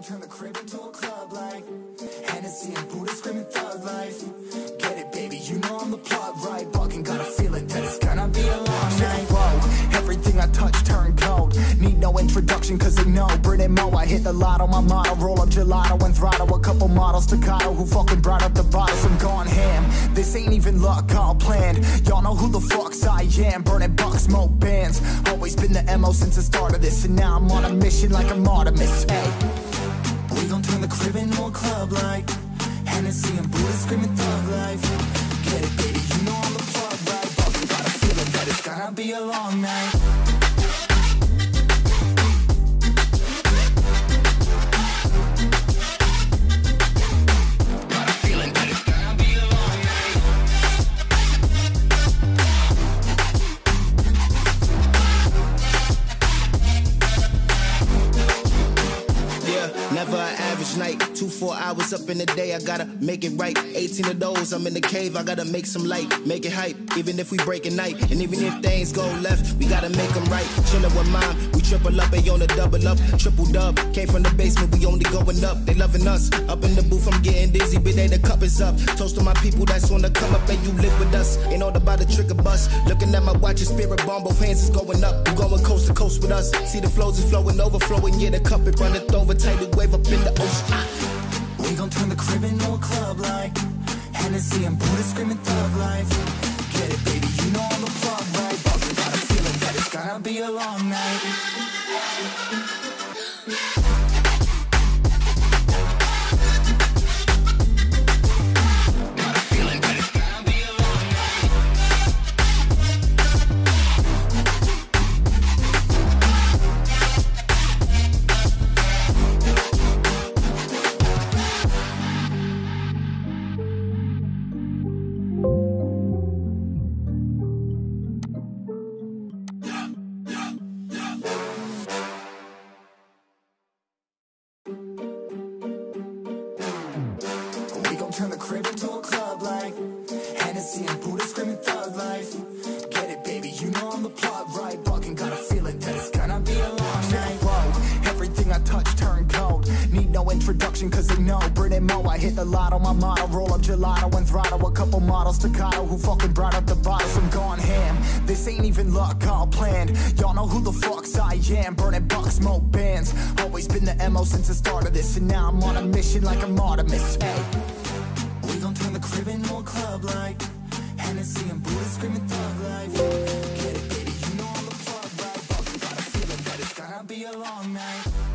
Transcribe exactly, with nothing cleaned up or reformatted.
home, turn the crib into a club like Hennessy and Buddha screaming thug life. Get it, baby, you know I'm the plug, right? Fucking got a feeling that it's gonna be a long night. Whoa, everything I touch turn cold. Need no introduction cause they know Brit and Mo. I hit the lotto, my motto, roll up gelato and throttle. A couple models, staccato, who fucking brought up the bottles. I'm gone ham, this ain't even luck, all planned. Y'all know who the fucks I am, burning bucks, smoke bands. Always been the M O since the start of this, and now I'm on a mission like I'm Artemis. Hey, we gon' turn the crib into a club like Hennessy and Buddha screaming thug life. Get it, baby, you know I'm the plug, right? Fucking got a feeling that it's gonna be a long night. Never an average night, two, four hours up in the day, I gotta make it right. eighteen of those, I'm in the cave, I gotta make some light, make it hype, even if we break a night. And even if things go left, we gotta make them right. Chillin' with mom, we triple up, they on the double up, triple dub. Came from the basement, we only going up, they loving us. Up in the booth, I'm getting dizzy, but they the cup is up. Toast to my people that's on the come up and you live with us. Ain't all about the trick or bust, looking at my watch, your spirit bomb, both hands is going up. You going coast to coast with us, see the flows is flowing, overflowing, yeah, the cup it runneth over, tidal wave. Up in the ocean. We gon' turn the crib into a club like Hennessy and Buddha screaming thug life. Get it, baby, you know I'm the plug, right? Fucking got a feeling that it's gonna be a long night. Turn the crib into a club like Hennessy and Buddha screaming thug life. Get it, baby, you know I'm the plug, right? Fucking got a feeling that it's gonna be a long night. Whoa, everything I touch turn cold. Need no introduction cause they know Brit and Mo. I hit the lotto, my motto, roll up gelato and throttle. A couple models, staccato, who fucking brought up the bottles. I'm gone ham, this ain't even luck, all planned. Y'all know who the fucks I am, burning bucks, smoke bands. Always been the M O since the start of this, and now I'm on a mission like I'm Artemis. Hey, crib into a club like Hennessy and Buddha screaming thug life. Get it, baby, you know I'm the plug, right? Fucking got a feeling that it's gonna be a long night.